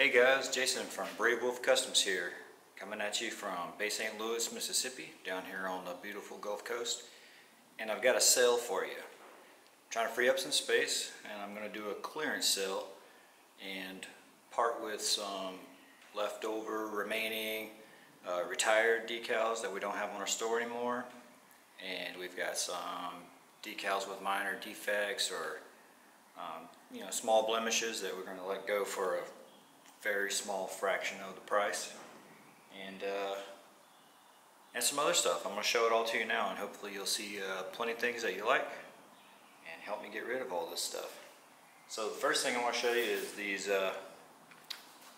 Hey guys, Jason from Brave Wolf Customs here, coming at you from Bay St. Louis, Mississippi, down here on the beautiful Gulf Coast, and I've got a sale for you. I'm trying to free up some space, and I'm going to do a clearance sale and part with some leftover remaining retired decals that we don't have on our store anymore, and we've got some decals with minor defects or you know, small blemishes that we're going to let go for a very small fraction of the price, and some other stuff. I'm going to show it all to you now, and hopefully you'll see plenty of things that you like and help me get rid of all this stuff. So the first thing I want to show you is these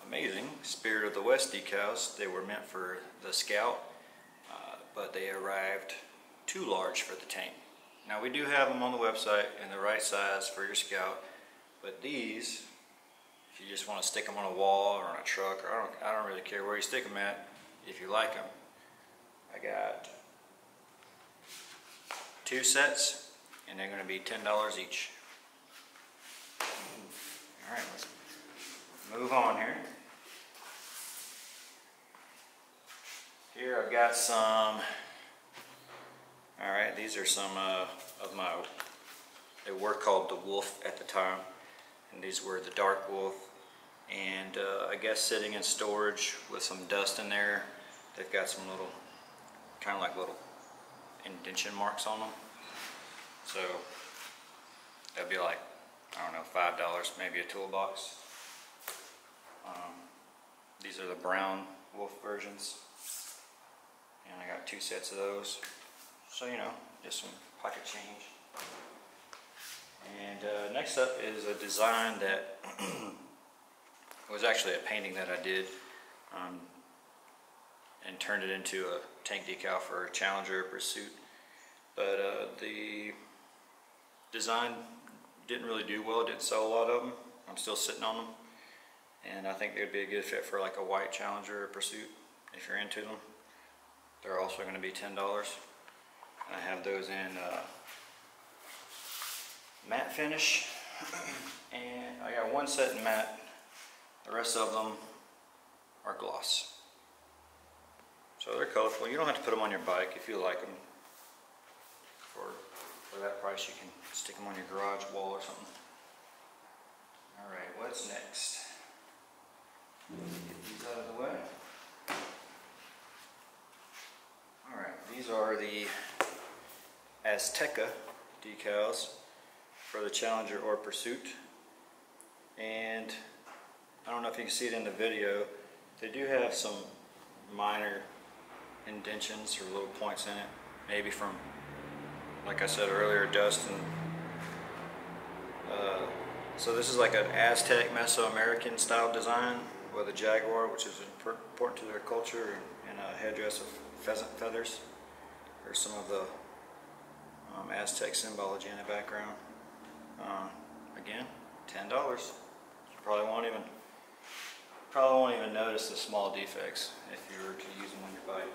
amazing Spirit of the West decals. They were meant for the Scout, but they arrived too large for the tank. Now we do have them on the website in the right size for your Scout, but these, you just want to stick them on a wall or on a truck, or I don't really care where you stick them at if you like them. I got two sets and they're going to be $10 each. Alright, let's move on here. Here I've got some, alright, these are some of my, they were called the Wolf at the time, and these were the Dark Wolf. And I guess sitting in storage with some dust in there, they've got some little, kind of like little indentation marks on them. So that'd be like, I don't know, $5, maybe a toolbox. These are the brown wolf versions, and I got two sets of those. So you know, just some pocket change. And next up is a design that was actually a painting that I did and turned it into a tank decal for Challenger Pursuit, but the design didn't really do well. It didn't sell a lot of them. I'm still sitting on them, and I think they'd be a good fit for like a white Challenger or Pursuit if you're into them. They're also going to be $10. I have those in matte finish, and I got one set in matte. The rest of them are gloss. So they're colorful. You don't have to put them on your bike if you like them. For that price, you can stick them on your garage wall or something. All right, what's next? Get these out of the way. All right, these are the Azteca decals for the Challenger or Pursuit, and I don't know if you can see it in the video, they do have some minor indentions or little points in it, maybe from, like I said earlier, dust. And so this is like an Aztec Mesoamerican style design with a jaguar, which is important to their culture, and a headdress of pheasant feathers. There's some of the Aztec symbology in the background. Again, $10. You probably won't even notice the small defects if you were to use them on your bike.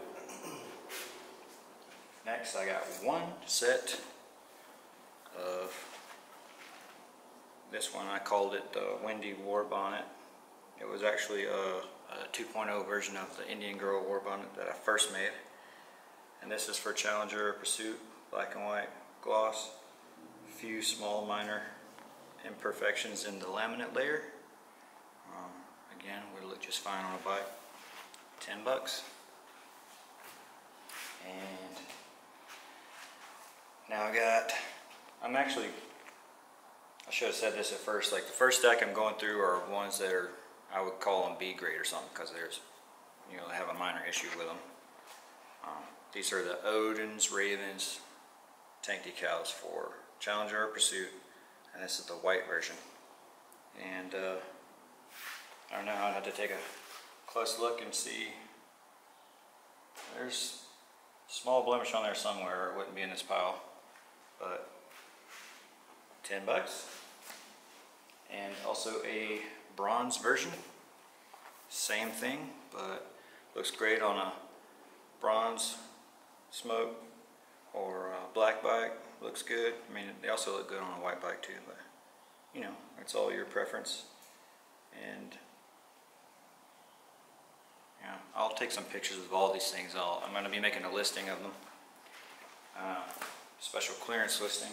Next, I got one set of this one. I called it the Wendy War Bonnet. It was actually a 2.0 version of the Indian Girl War Bonnet that I first made, and this is for Challenger or Pursuit, black and white gloss. Few small minor imperfections in the laminate layer. Again, would look just fine on a bike. $10. And now I got, I should have said this at first, like the first stack I'm going through are ones that are, I would call them B grade or something, because there's, you know, they have a minor issue with them. These are the Odin's Ravens tank decals for Challenger or Pursuit, and this is the white version. And I don't know, I'd have to take a close look and see. There's a small blemish on there somewhere, or it wouldn't be in this pile, but $10. And also a bronze version, same thing, but looks great on a bronze smoke or a black bike. Looks good. I mean, they also look good on a white bike too, but you know, it's all your preference. And Yeah, I'll take some pictures of all these things. I'm going to be making a listing of them, special clearance listing,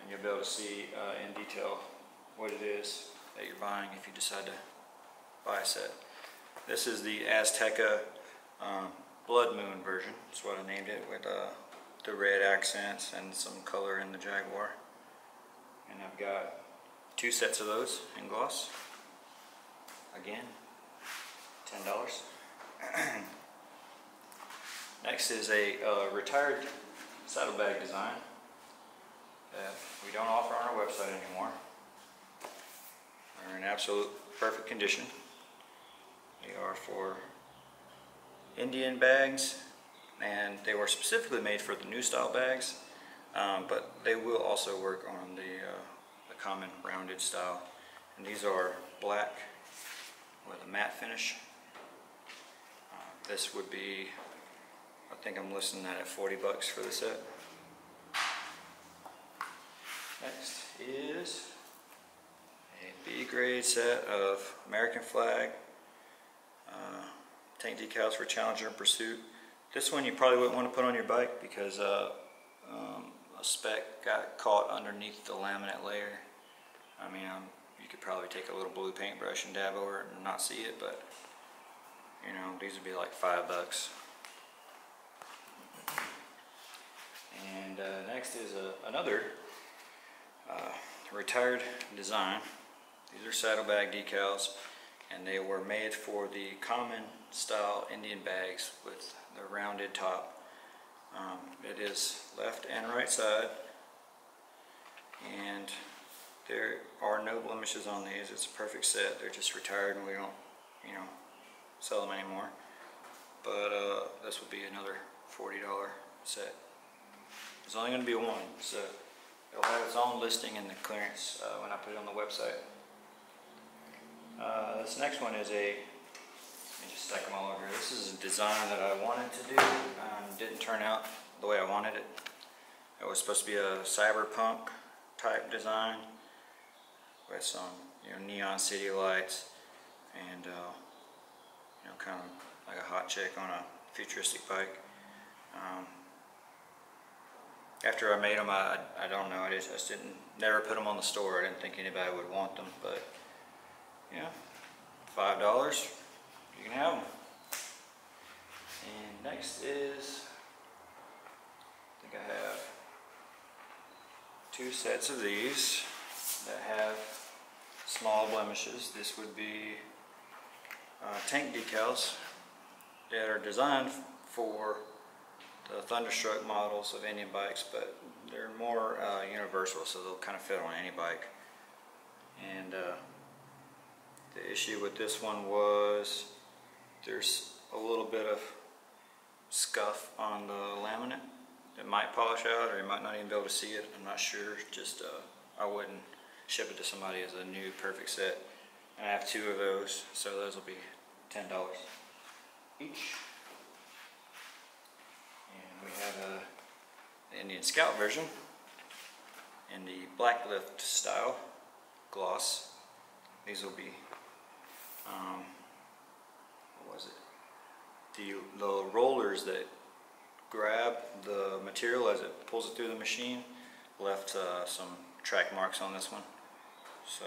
and you'll be able to see in detail what it is that you're buying if you decide to buy a set. This is the Azteca Blood Moon version. That's what I named it, with the red accents and some color in the jaguar. And I've got two sets of those in gloss. Again, $10. Next is a retired saddlebag design that we don't offer on our website anymore. They're in absolute perfect condition. They are for Indian bags, and they were specifically made for the new style bags, but they will also work on the common rounded style. And these are black with a matte finish. This would be, I think I'm listing that at $40 for the set. Next is a B grade set of American flag tank decals for Challenger and Pursuit. This one you probably wouldn't want to put on your bike because a speck got caught underneath the laminate layer. I mean, you could probably take a little blue paintbrush and dab over it and not see it, but you know, these would be like $5. And next is another retired design. These are saddlebag decals, and they were made for the common style Indian bags with the rounded top. It is left and right side, and there are no blemishes on these. It's a perfect set. They're just retired, and we don't, you know, sell them anymore. But this would be another $40 set. There's only going to be one, so it'll have its own listing in the clearance when I put it on the website. This next one is a, let me just stack them all over here. This is a design that I wanted to do, didn't turn out the way I wanted it. It was supposed to be a cyberpunk type design with some, you know, neon city lights and you know, kind of like a hot chick on a futuristic bike. After I made them, I don't know, I just didn't, never put them on the store. I didn't think anybody would want them, but yeah, $5, you can have them. And next is, I think I have two sets of these that have small blemishes. This would be tank decals that are designed for the Thunderstroke models of Indian bikes, but they're more universal, so they'll kind of fit on any bike. And the issue with this one was there's a little bit of scuff on the laminate. It might polish out, or you might not even be able to see it. I'm not sure. Just I wouldn't ship it to somebody as a new perfect set. And I have two of those, so those will be $10 each. And we have the Indian Scout version in the blacklift style gloss. These will be, what was it? The rollers that grab the material as it pulls it through the machine left some track marks on this one. So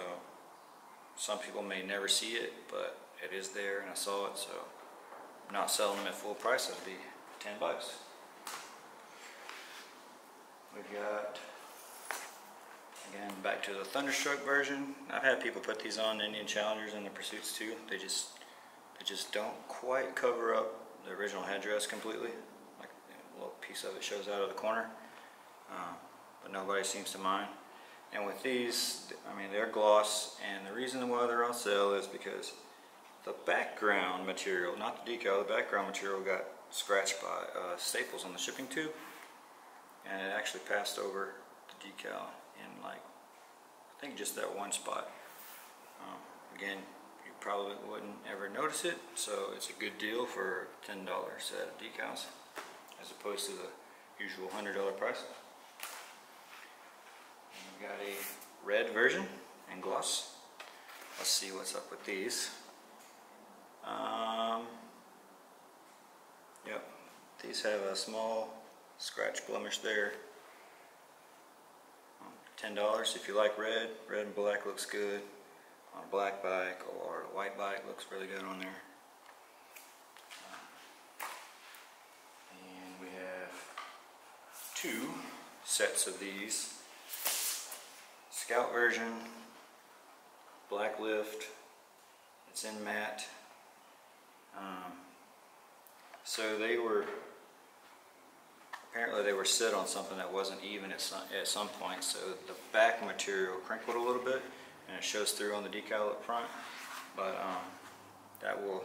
some people may never see it, but it is there, and I saw it, so I'm not selling them at full price. That'd be $10. We've got, again, back to the Thunderstroke version. I've had people put these on Indian Challengers and the Pursuits too. They just don't quite cover up the original headdress completely. Like a little piece of it shows out of the corner, but nobody seems to mind. And with these, I mean, they're gloss, and the reason why they're on sale is because the background material, not the decal, the background material got scratched by staples on the shipping tube, and it actually passed over the decal in, like, I think just that one spot. Again, you probably wouldn't ever notice it, so it's a good deal for $10 set of decals as opposed to the usual $100 price. We've got a red version and gloss. Let's see what's up with these. These have a small scratch blemish there. $10 if you like red. Red and black looks good on a black bike, or a white bike looks really good on there. And we have two sets of these. Scout version, black lift, it's in matte. So they were, apparently they were set on something that wasn't even at some point, so the back material crinkled a little bit and it shows through on the decal up front, but that will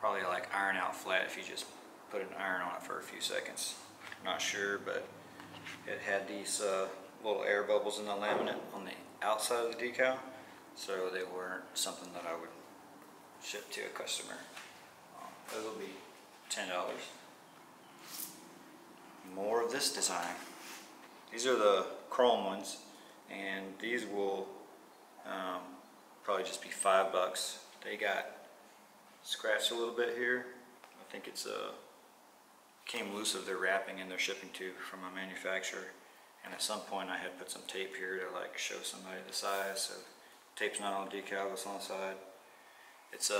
probably like iron out flat if you just put an iron on it for a few seconds. I'm not sure, but it had these little air bubbles in the laminate on the outside of the decal, so they weren't something that I would ship to a customer. Those will be $10. More of this design. These are the chrome ones, and these will probably just be $5. They got scratched a little bit here. I think it's came loose of their wrapping and their shipping tube from my manufacturer. And at some point I had put some tape here to like show somebody the size. So tape's not on the decal, it's on the side. It's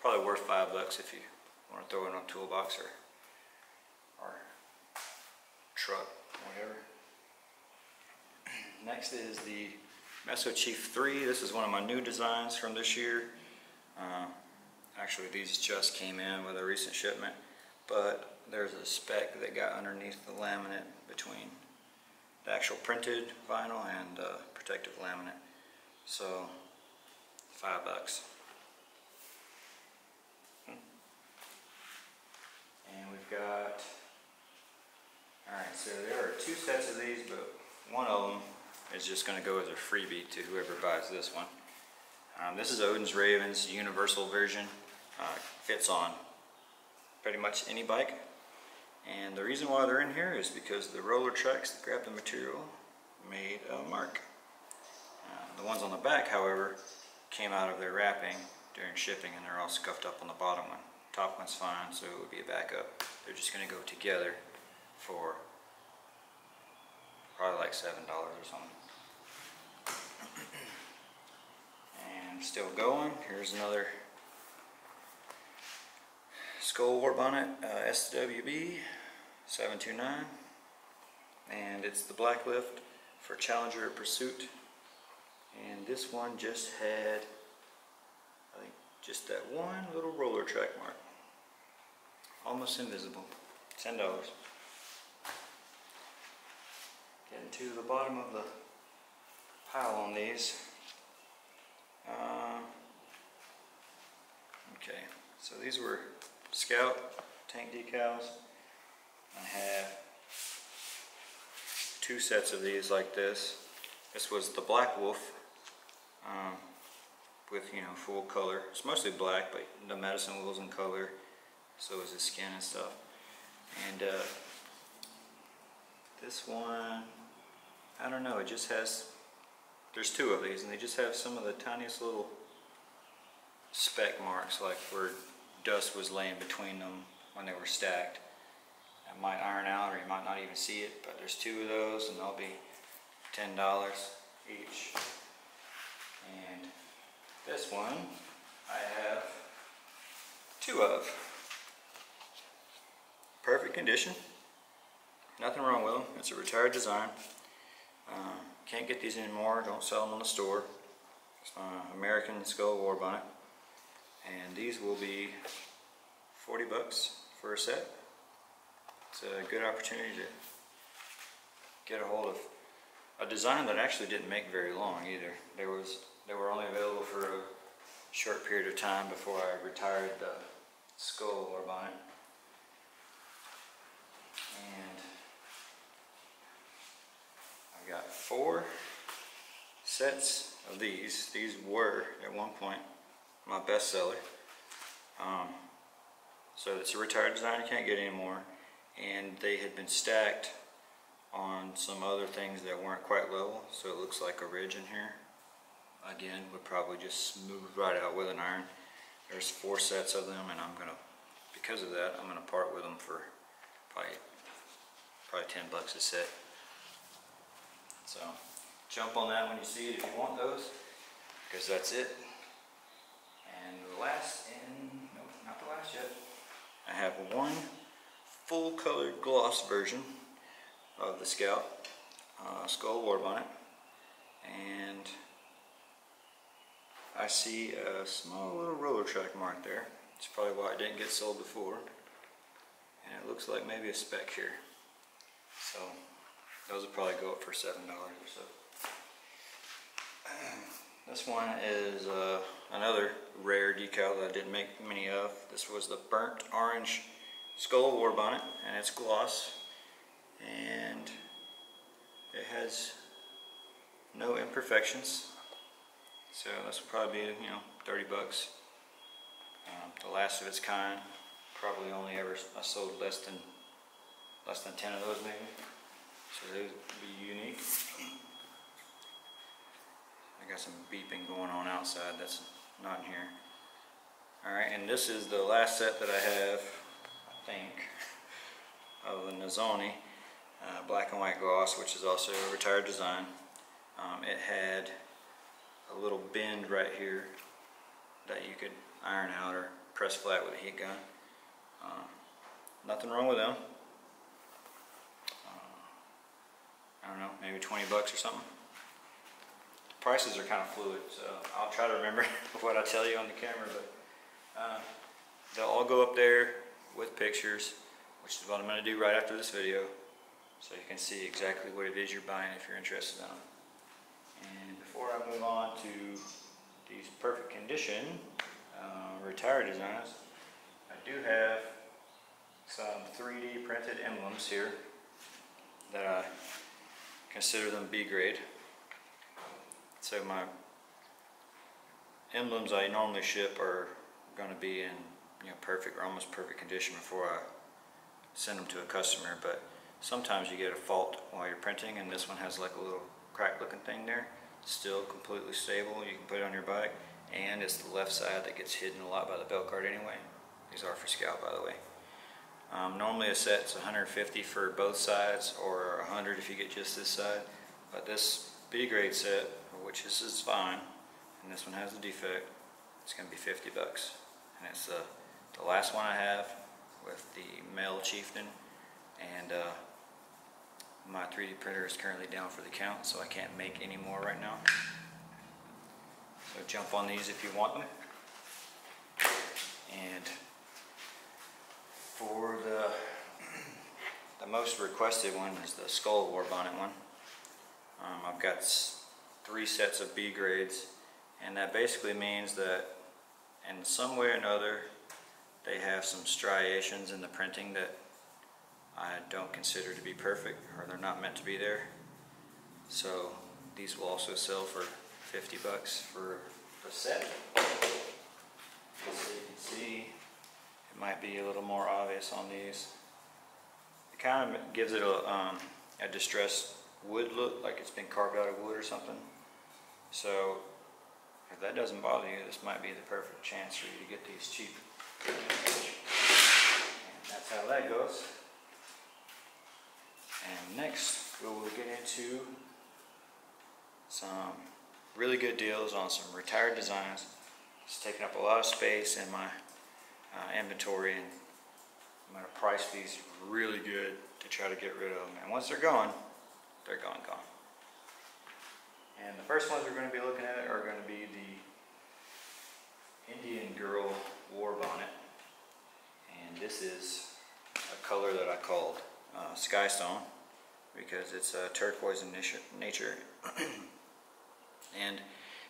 probably worth $5 if you want to throw it on a toolbox or truck, whatever. Next is the Meso Chief 3. This is one of my new designs from this year. Actually, these just came in with a recent shipment, but there's a speck that got underneath the laminate between the actual printed vinyl and protective laminate. So, $5. And we've got, alright, so there are two sets of these, but one of them is just going to go as a freebie to whoever buys this one. This is Odin's Ravens Universal version. Fits on pretty much any bike. And the reason why they're in here is because the roller tracks that grab the material made a mark. The ones on the back, however, came out of their wrapping during shipping, and they're all scuffed up on the bottom one. Top one's fine, so it would be a backup. They're just going to go together for probably like $7 or something. And still going. Here's another Skull War Bonnet SWB 729, and it's the black lift for Challenger Pursuit. And this one just had, I think, just that one little roller track mark. Almost invisible. $10. Getting to the bottom of the pile on these. Okay, so these were Scout tank decals. I have two sets of these like this. This was the Black Wolf with, you know, full color. It's mostly black, but the medicine wheel's in color. So is the skin and stuff. And this one, I don't know, it just has, there's two of these, and they just have some of the tiniest little speck marks, like where dust was laying between them when they were stacked. It might iron out, or you might not even see it, but there's two of those, and they'll be $10 each. And this one, I have two of. Perfect condition. Nothing wrong with them. It's a retired design. Can't get these anymore. Don't sell them in the store. It's American Skull War Bonnet. And these will be $40 for a set. It's a good opportunity to get a hold of a design that actually didn't make very long either. They were only available for a short period of time before I retired the Skull War Bonnet. And I've got four sets of these. These were, at one point, my bestseller. So it's a retired design, you can't get any more. And they had been stacked on some other things that weren't quite level, so it looks like a ridge in here. Again, would probably just smooth right out with an iron. There's four sets of them, and I'm going to because of that, I'm going to part with them for probably $10 a set. So jump on that when you see it if you want those, because that's it. And the last, nope, not the last yet. I have one full colored gloss version of the Scout Skull War Bonnet, and I see a small little roller track mark there. It's probably why it didn't get sold before, and it looks like maybe a speck here. So those will probably go up for $7 or so. This one is another rare decal that I didn't make many of. This was the burnt orange Skull War Bonnet, and it's gloss, and it has no imperfections. So this will probably be, you know, $30. The last of its kind. Probably only ever I sold less than 10 of those maybe. So those would be unique. I got some beeping going on outside that's not in here. Alright, and this is the last set that I have, I think, of the Nizoni black and white gloss, which is also a retired design. It had a little bend right here that you could iron out or press flat with a heat gun. Nothing wrong with them. I don't know, maybe $20 or something. Prices are kind of fluid, so I'll try to remember what I tell you on the camera, but they'll all go up there with pictures, which is what I'm going to do right after this video, so you can see exactly what it is you're buying if you're interested in them. And before I move on to these perfect condition retired designs, I do have some 3D printed emblems here that I consider them B grade. So my emblems I normally ship are going to be in, you know, perfect or almost perfect condition before I send them to a customer, but sometimes you get a fault while you're printing, and this one has like a little crack looking thing there. Still completely stable, you can put it on your bike, and it's the left side that gets hidden a lot by the belt guard anyway. These are for Scout, by the way. Normally a set's 150 for both sides, or 100 if you get just this side, but this B grade set, which this is fine, and this one has a defect, it's going to be $50, and it's the last one I have with the male chieftain, and my 3D printer is currently down for the count, so I can't make any more right now. So jump on these if you want them. And for the most requested one is the Skull War Bonnet one. I've got 3 sets of B grades, and that basically means that in some way or another they have some striations in the printing that I don't consider to be perfect, or they're not meant to be there. So these will also sell for $50 for a set. As you can see, it might be a little more obvious on these. It kind of gives it a distressed wood look, like it's been carved out of wood or something. So if that doesn't bother you, this might be the perfect chance for you to get these cheap. And that's how that goes. And next, we will get into some really good deals on some retired designs. It's taking up a lot of space in my inventory, and I'm going to price these really good to try to get rid of them. And once they're gone, gone. And the first ones we're going to be looking at are going to be the Indian Girl War Bonnet. And this is a color that I called Skystone, because it's turquoise in nature and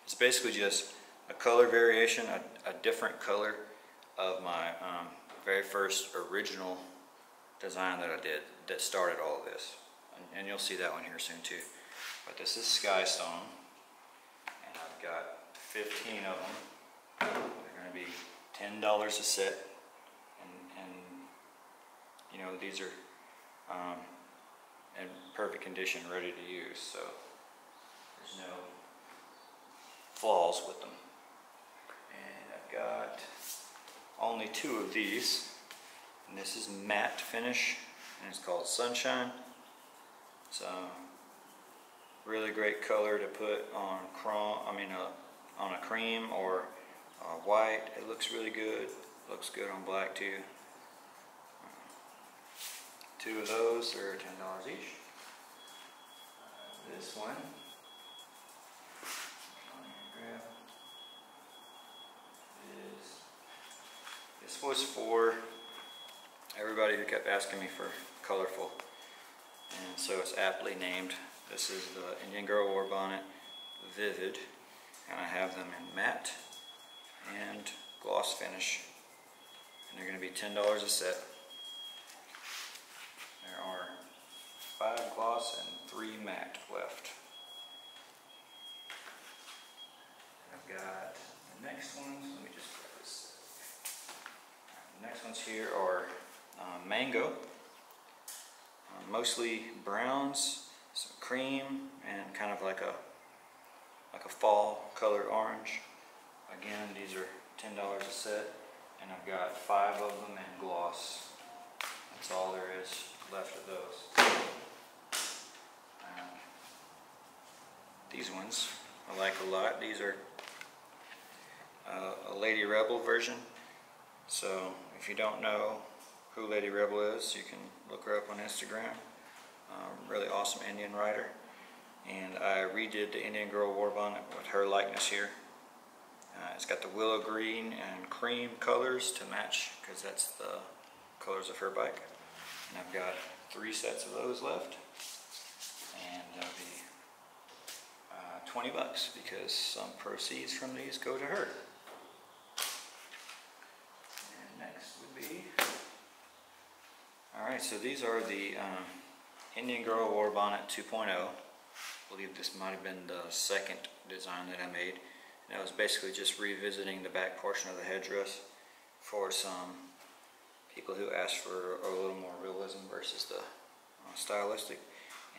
it's basically just a color variation, a different color of my very first original design that I did that started all of this, and you'll see that one here soon too. But this is Skystone, and I've got 15 of them. They're going to be $10 a set, and you know, these are in perfect condition, ready to use, so there's no flaws with them. And I've got only 2 of these, And this is matte finish, and it's called Sunshine. It's a really great color to put on on a cream or white. It looks really good. Looks good on black too. Two of those are $10 each. This one, this was for everybody who kept asking me for colorful, and so it's aptly named. This is the Indian Girl War Bonnet Vivid, and I have them in matte and gloss finish, and they're going to be $10 a set. There are 5 gloss and 3 matte left. I've got the next ones. Let me just grab this. The next ones here are mango, mostly browns, some cream, and kind of like a fall colored orange. Again, these are $10 a set, and I've got 5 of them in gloss. That's all there is left of those. These ones I like a lot. These are a Lady Rebel version. So if you don't know who Lady Rebel is, you can look her up on Instagram. Really awesome Indian writer, and I redid the Indian Girl War Bonnet with her likeness here. It's got the willow green and cream colors to match, because that's the colors of her bike. And I've got 3 sets of those left, and that'll be $20 because some proceeds from these go to her. And next would be, alright, so these are the Indian Girl War Bonnet 2.0. I believe this might have been the 2nd design that I made. And I was basically just revisiting the back portion of the headdress for some people who asked for a little more realism versus the stylistic.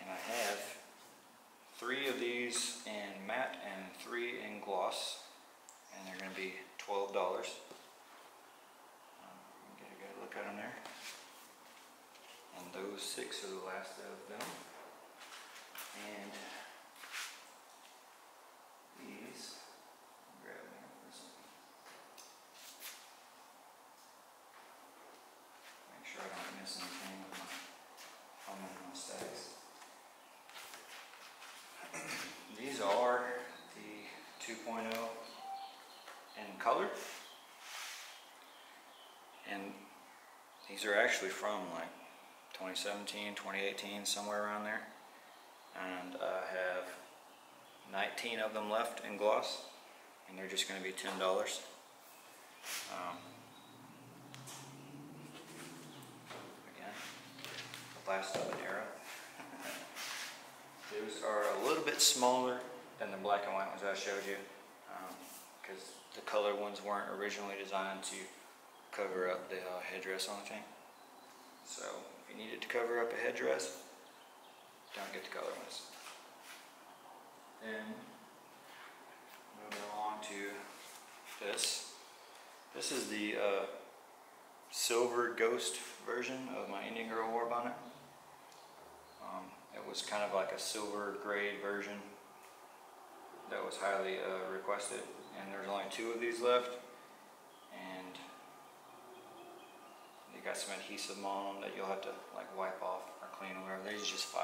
And I have 3 of these in matte and 3 in gloss, and they're going to be $12. Get a good look at them there. And those 6 are the last of them. And these, grab them for a second. Make sure I don't miss anything with my stacks. These are the 2.0 in color. And these are actually from like 2017, 2018, somewhere around there. And I have 19 of them left in gloss, and they're just going to be $10. Again, the last of an era. Those are a little bit smaller than the black and white ones I showed you, because the color ones weren't originally designed to cover up the headdress on the thing. So if you needed to cover up a headdress, don't get the color ones. Then moving along to this. This is the Silver Ghost version of my Indian Girl War Bonnet. It was kind of like a silver grade version that was highly requested, and there's only 2 of these left. And they got some adhesive on them that you'll have to like wipe off or clean or whatever. These are just $5.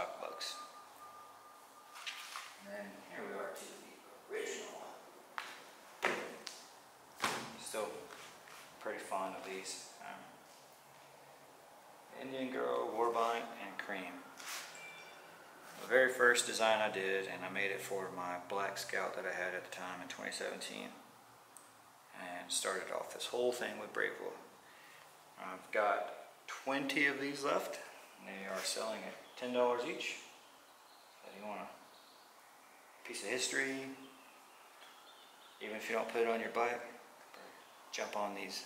And then here we are to the original one. Still pretty fond of these. Indian Girl War Bonnet and Cream. The very first design I did, and I made it for my black Scout that I had at the time in 2017. And started off this whole thing with Brave Wolf. I've got 20 of these left, and they are selling at $10 each. So if you want a piece of history, even if you don't put it on your bike, jump on these.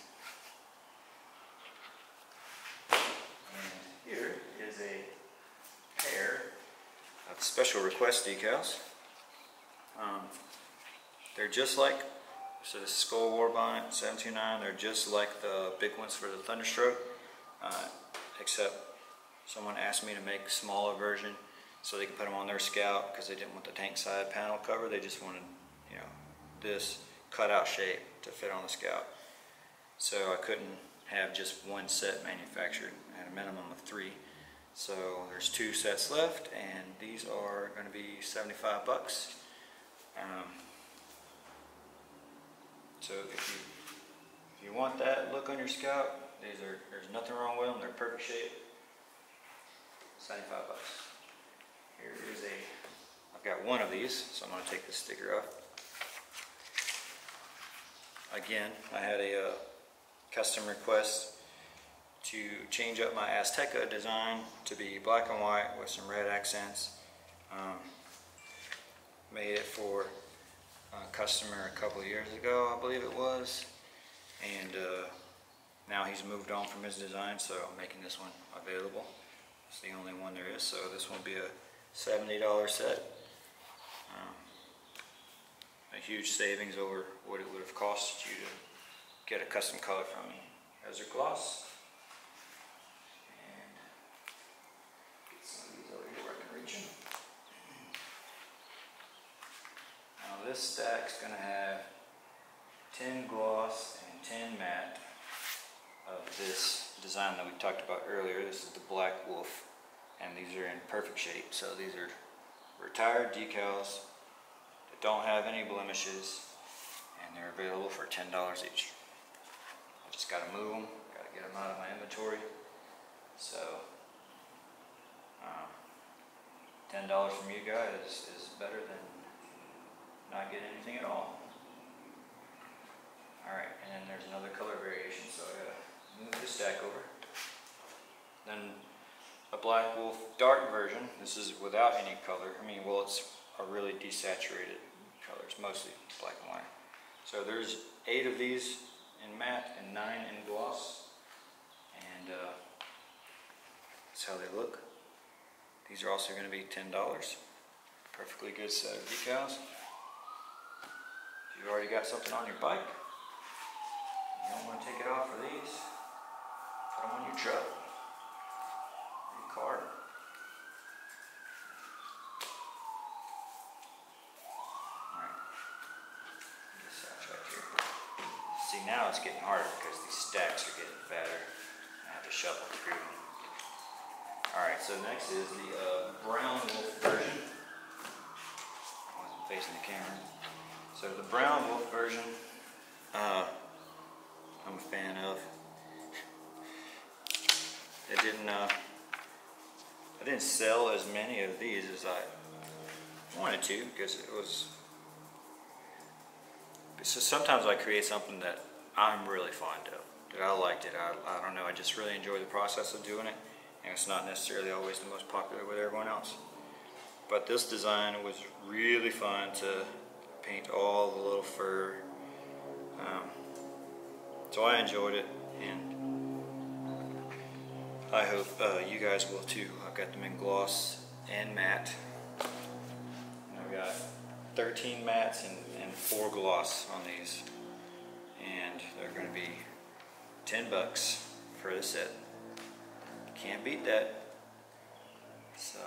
And here is a pair of special request decals. They're just like, so the Skull War Bonnet 729, they're just like the big ones for the Thunderstroke, except someone asked me to make a smaller version so they could put them on their Scout because they didn't want the tank side panel cover. They just wanted, you know, this cutout shape to fit on the Scout. So I couldn't have just one set manufactured. I had a minimum of 3. So there's 2 sets left, and these are going to be $75. So if you want that look on your Scout, these are, there's nothing wrong with them. They're perfect shape. $75. Here is a, I've got one of these, so I'm going to take this sticker off. Again, I had a custom request to change up my Azteca design to be black and white with some red accents. Made it for a customer a couple years ago, I believe it was, and now he's moved on from his design, so I'm making this one available. It's the only one there is, so this will be a $70 set. A huge savings over what it would have cost you to get a custom color from me. As your gloss. And get some of these over here where I can reach them. Now this stack's going to have 10 gloss and 10 matte of this design that we talked about earlier. This is the Black Wolf, and these are in perfect shape. So these are retired decals that don't have any blemishes, and they're available for $10 each. I just got to move them, got to get them out of my inventory. So $10 from you guys is better than not getting anything at all. Alright, and then there's another color variation, so I gotta move this stack over. Then a Black Wolf dark version. This is without any color. I mean, well, it's a really desaturated color. It's mostly black and white. So there's 8 of these in matte and 9 in gloss. And that's how they look. These are also going to be $10. Perfectly good set of decals. If you've already got something on your bike, you don't want to take it off for these. Put them on your truck, your car. Alright. Get this out right here. See, now it's getting harder because these stacks are getting fatter. I have to shuffle through them. Alright, so next is the brown wolf version. I wasn't facing the camera. So the brown wolf version. I'm a fan of. It didn't. I didn't sell as many of these as I wanted to because it was. So sometimes I create something that I'm really fond of. That I liked it. I don't know. I just really enjoy the process of doing it, and it's not necessarily always the most popular with everyone else. But this design was really fun to paint all the little fur. So I enjoyed it, and I hope you guys will too. I've got them in gloss and matte. And I've got 13 mattes and 4 gloss on these. And they're going to be $10 for the set. Can't beat that. So.